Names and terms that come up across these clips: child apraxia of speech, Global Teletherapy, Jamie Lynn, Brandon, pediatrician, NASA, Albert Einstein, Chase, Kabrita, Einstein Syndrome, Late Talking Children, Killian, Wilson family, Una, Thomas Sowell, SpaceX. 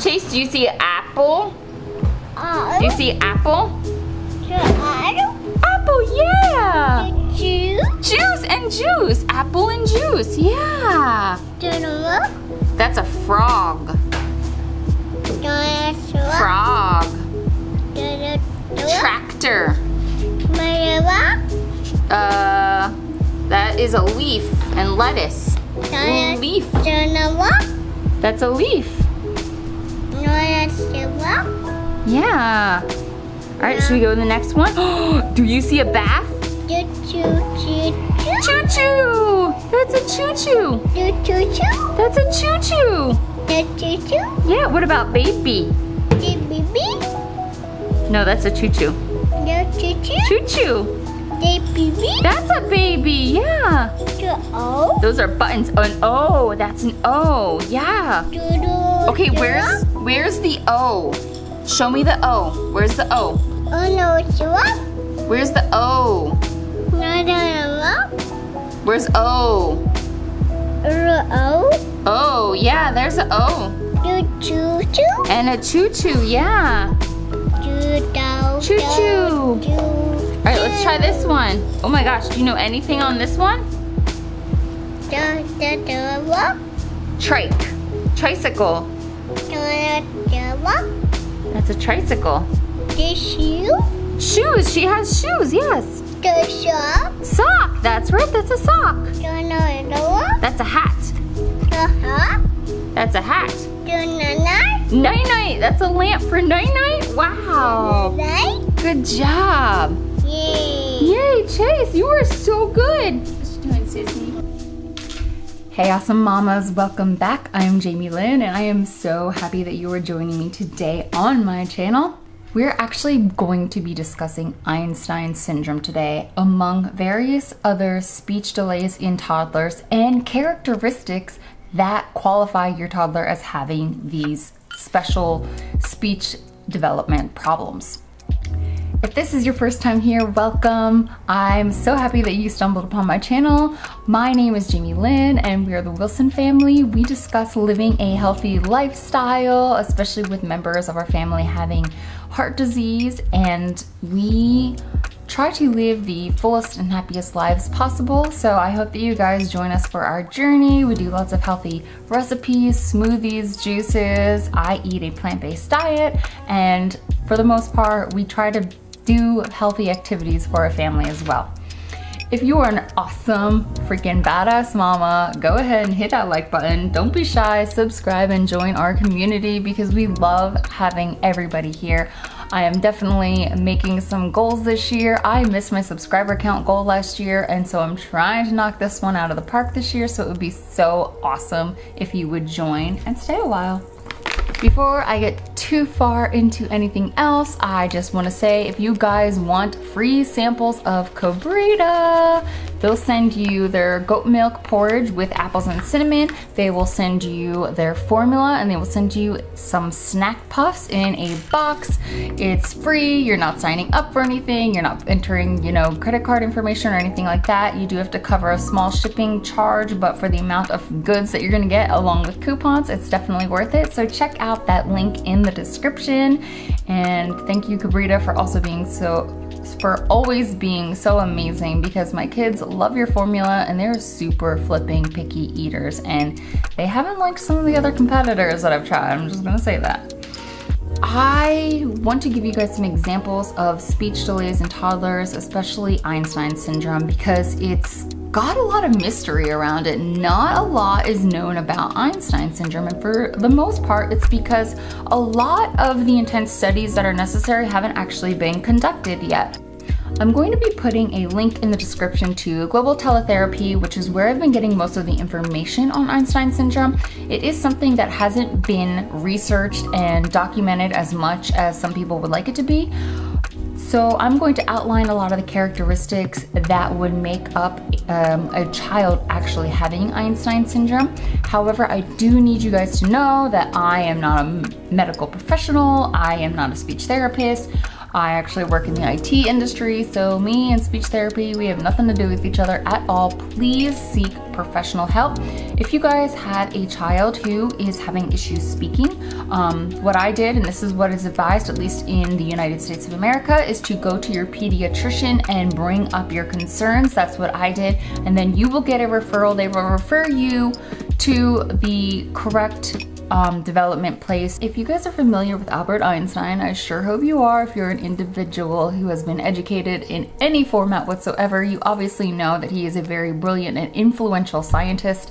Chase, do you see an apple? Do you see apple? Apple, yeah. Juice and juice. Apple and juice, yeah. That's a frog. Frog. Tractor. That is a leaf and lettuce. Leaf. That's a leaf. Yeah. Alright, should we go to the next one? Do you see a bath? Choo-choo. That's a choo-choo. That's a choo-choo. Yeah, what about baby? No, that's a choo-choo. Choo-choo. That's a baby, yeah. Those are buttons. An O, that's an O, yeah. Okay, where's the O? Show me the O. Where's the O? Where's the O? Where's O? O. Oh, yeah, there's an O. And a choo-choo, yeah. Choo-choo. All right, let's try this one. Oh my gosh, do you know anything on this one? Trike. Tricycle. That's a tricycle. Shoes. She has shoes, yes. Sock. That's right, that's a sock. That's a hat. That's a hat. Night-night. That's a lamp for night-night. Wow. Good job. Yay. Yay, Chase, you are so good. What you doing, Sissy? Hey, awesome mamas, welcome back. I'm Jamie Lynn, and I am so happy that you are joining me today on my channel. We're actually going to be discussing Einstein syndrome today, among various other speech delays in toddlers and characteristics that qualify your toddler as having these special speech development problems. If this is your first time here, welcome. I'm so happy that you stumbled upon my channel. My name is Jamie Lynn and we are the Wilson family. We discuss living a healthy lifestyle, especially with members of our family having heart disease, and we try to live the fullest and happiest lives possible. So I hope that you guys join us for our journey. We do lots of healthy recipes, smoothies, juices. I eat a plant-based diet, and for the most part, we try to do healthy activities for our family as well. If you are an awesome, freaking badass mama, go ahead and hit that like button. Don't be shy, subscribe and join our community because we love having everybody here. I am definitely making some goals this year. I missed my subscriber count goal last year, and so I'm trying to knock this one out of the park this year, so it would be so awesome if you would join and stay a while. Before I get too far into anything else, I just want to say if you guys want free samples of Kabrita, they'll send you their goat milk porridge with apples and cinnamon. They will send you their formula, and they will send you some snack puffs in a box. It's free. You're not signing up for anything. You're not entering, you know, credit card information or anything like that. You do have to cover a small shipping charge, but for the amount of goods that you're going to get along with coupons, it's definitely worth it. So check out that link in the description, and thank you, Kabrita, for also being always being so amazing, because my kids love your formula and they're super flipping picky eaters, and they haven't liked some of the other competitors that I've tried. I'm just gonna say that. I want to give you guys some examples of speech delays in toddlers, especially Einstein syndrome, because it's got a lot of mystery around it. Not a lot is known about Einstein syndrome, and for the most part, it's because a lot of the intense studies that are necessary haven't actually been conducted yet. I'm going to be putting a link in the description to Global Teletherapy, which is where I've been getting most of the information on Einstein syndrome. It is something that hasn't been researched and documented as much as some people would like it to be. So I'm going to outline a lot of the characteristics that would make up a child actually having Einstein syndrome. However, I do need you guys to know that I am not a medical professional. I am not a speech therapist. I actually work in the IT industry, so me and speech therapy, we have nothing to do with each other at all. Please seek professional help. If you guys had a child who is having issues speaking, what I did, and this is what is advised, at least in the United States of America, is to go to your pediatrician and bring up your concerns. That's what I did. And then you will get a referral. They will refer you to the correct development place. If you guys are familiar with Albert Einstein, I sure hope you are. If you're an individual who has been educated in any format whatsoever, you obviously know that he is a very brilliant and influential scientist.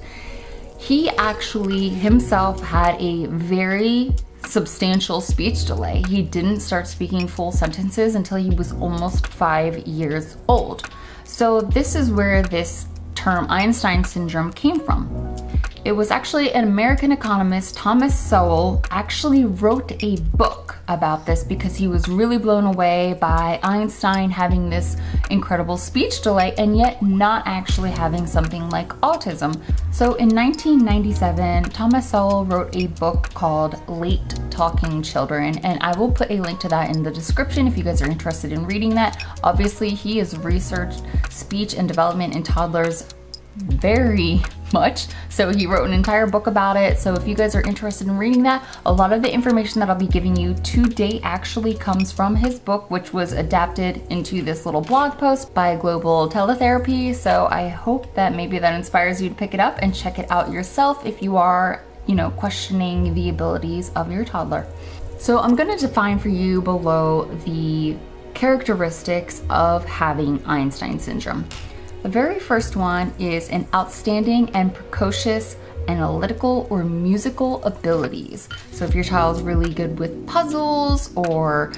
He actually himself had a very substantial speech delay. He didn't start speaking full sentences until he was almost 5 years old. So this is where this term Einstein syndrome came from. It was actually an American economist, Thomas Sowell, actually wrote a book about this because he was really blown away by Einstein having this incredible speech delay and yet not actually having something like autism. So in 1997, Thomas Sowell wrote a book called Late Talking Children, and I will put a link to that in the description if you guys are interested in reading that. Obviously, he has researched speech and development in toddlers very much, so he wrote an entire book about it. So if you guys are interested in reading that, a lot of the information that I'll be giving you today actually comes from his book, which was adapted into this little blog post by Global Teletherapy. So I hope that maybe that inspires you to pick it up and check it out yourself if you are, you know, questioning the abilities of your toddler. So I'm going to define for you below the characteristics of having Einstein syndrome. The very first one is an outstanding and precocious analytical or musical abilities. So if your child's really good with puzzles or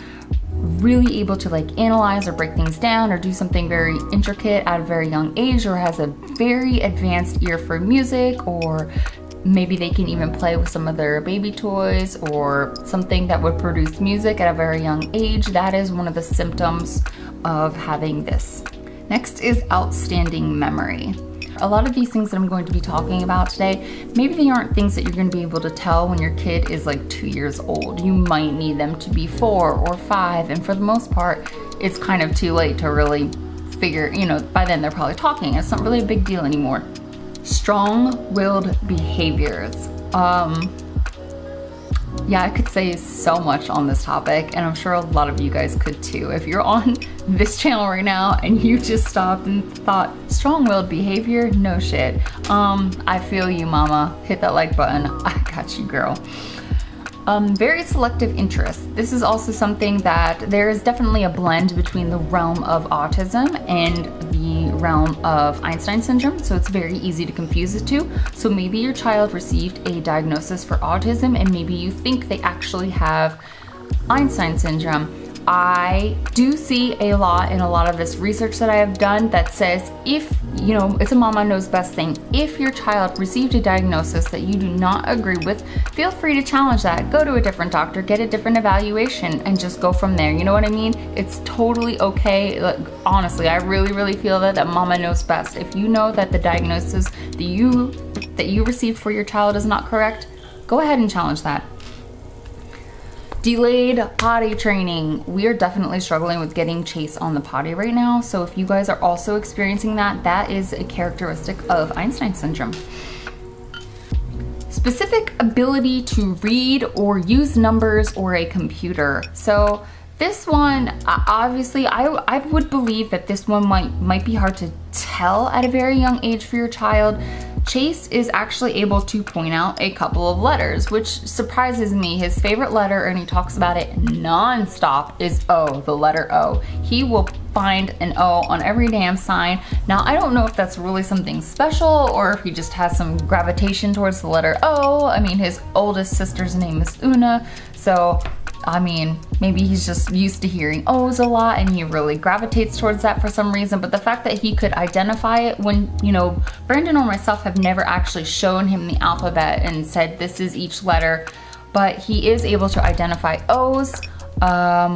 really able to like analyze or break things down or do something very intricate at a very young age, or has a very advanced ear for music, or maybe they can even play with some of their baby toys or something that would produce music at a very young age, that is one of the symptoms of having this. Next is outstanding memory. A lot of these things that I'm going to be talking about today, maybe they aren't things that you're going to be able to tell when your kid is like 2 years old. You might need them to be 4 or 5, and for the most part, it's kind of too late to really figure, you know, by then they're probably talking. It's not really a big deal anymore. Strong-willed behaviors. Yeah, I could say so much on this topic, and I'm sure a lot of you guys could too. If you're on this channel right now and you just stopped and thought, strong-willed behavior? No shit. I feel you, mama. Hit that like button. I got you, girl. Very selective interests. This is also something that there is definitely a blend between the realm of autism and the realm of Einstein syndrome, so it's very easy to confuse the two. So maybe your child received a diagnosis for autism and maybe you think they actually have Einstein syndrome. I do see a lot in a lot of this research that I have done that says, if, you know, it's a mama knows best thing. If your child received a diagnosis that you do not agree with, feel free to challenge that. Go to a different doctor, get a different evaluation, and just go from there. You know what I mean? It's totally okay. Like, honestly, I really feel that mama knows best. If you know that the diagnosis that you received for your child is not correct, go ahead and challenge that. Delayed potty training. We are definitely struggling with getting Chase on the potty right now. So if you guys are also experiencing that, that is a characteristic of Einstein syndrome. Specific ability to read or use numbers or a computer. So this one, obviously, I would believe that this one might be hard to tell at a very young age for your child. Chase is actually able to point out a couple of letters, which surprises me. His favorite letter, and he talks about it nonstop, is O, the letter O. He will find an O on every damn sign. Now, I don't know if that's really something special or if he just has some gravitation towards the letter O. I mean, his oldest sister's name is Una, so I mean, maybe he's just used to hearing O's a lot and he really gravitates towards that for some reason. But the fact that he could identify it when, you know, Brandon or myself have never actually shown him the alphabet and said this is each letter, but he is able to identify O's,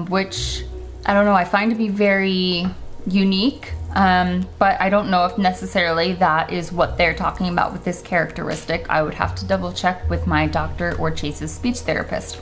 which I don't know, I find to be very unique. But I don't know if necessarily that is what they're talking about with this characteristic. I would have to double check with my doctor or Chase's speech therapist.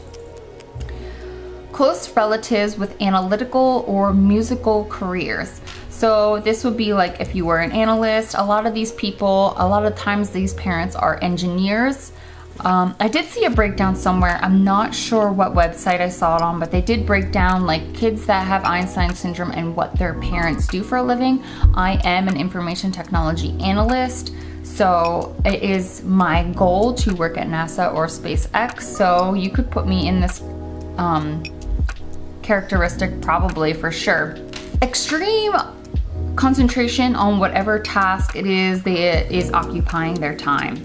close relatives with analytical or musical careers. So this would be like if you were an analyst. A lot of these people, a lot of times these parents are engineers. I did see a breakdown somewhere. I'm not sure what website I saw it on, but they did break down like kids that have Einstein syndrome and what their parents do for a living. I am an information technology analyst, so it is my goal to work at NASA or SpaceX. So you could put me in this characteristic probably for sure. Extreme concentration on whatever task it is that is occupying their time.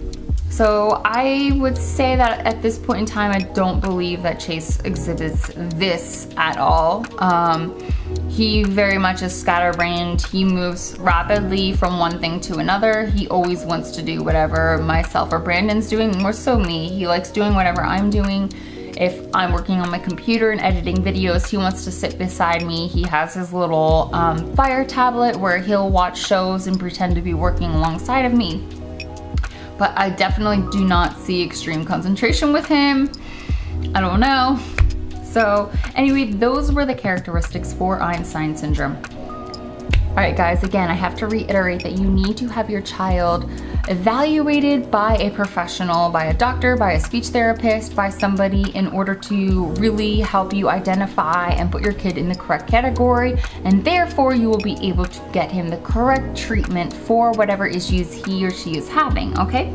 So I would say that at this point in time, I don't believe that Chase exhibits this at all. He very much is scatterbrained. He moves rapidly from one thing to another. He always wants to do whatever myself or Brandon's doing, more so me. He likes doing whatever I'm doing. If I'm working on my computer and editing videos, he wants to sit beside me. He has his little Fire tablet where he'll watch shows and pretend to be working alongside of me. But I definitely do not see extreme concentration with him. I don't know. So anyway, those were the characteristics for Einstein syndrome. All right guys, again, I have to reiterate that you need to have your child evaluated by a professional, by a doctor, by a speech therapist, by somebody in order to really help you identify and put your kid in the correct category, and therefore you will be able to get him the correct treatment for whatever issues he or she is having, okay?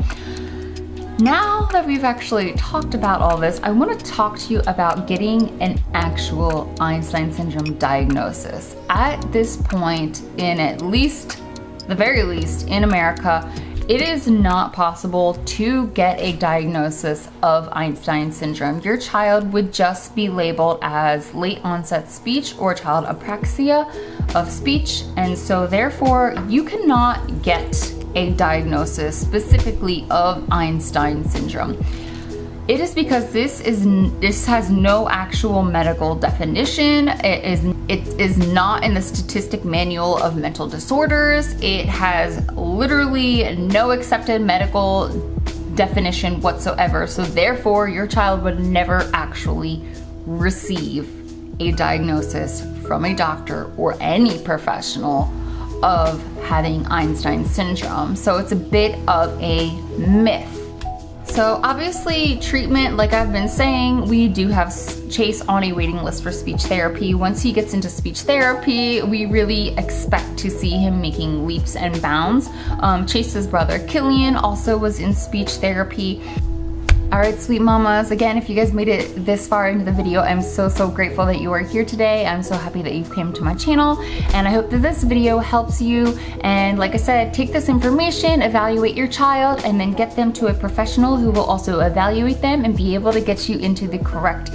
Now that we've actually talked about all this, I want to talk to you about getting an actual Einstein syndrome diagnosis. At this point, in at least, the very least, in America, it is not possible to get a diagnosis of Einstein syndrome. Your child would just be labeled as late onset speech or child apraxia of speech, and so therefore you cannot get a diagnosis specifically of Einstein syndrome. It is because this has no actual medical definition. It is not in the statistic manual of mental disorders. It has literally no accepted medical definition whatsoever. So therefore your child would never actually receive a diagnosis from a doctor or any professional of having Einstein syndrome. So it's a bit of a myth. So obviously treatment, like I've been saying, we do have Chase on a waiting list for speech therapy. Once he gets into speech therapy, we really expect to see him making leaps and bounds. Chase's brother Killian also was in speech therapy. All right, sweet mamas, again, if you guys made it this far into the video, I'm so grateful that you are here today. I'm so happy that you came to my channel, and I hope that this video helps you. And like I said, take this information, evaluate your child, and then get them to a professional who will also evaluate them and be able to get you into the correct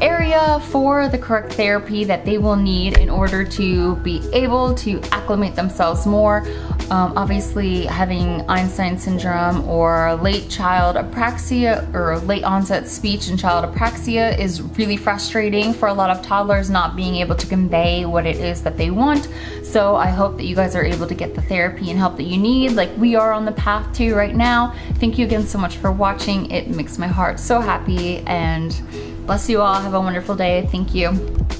area for the correct therapy that they will need in order to be able to acclimate themselves more. Obviously, having Einstein syndrome or late child apraxia or late onset speech and child apraxia is really frustrating for a lot of toddlers, not being able to convey what it is that they want. So I hope that you guys are able to get the therapy and help that you need, like we are on the path to right now. Thank you again so much for watching. It makes my heart so happy, and bless you all. Have a wonderful day. Thank you.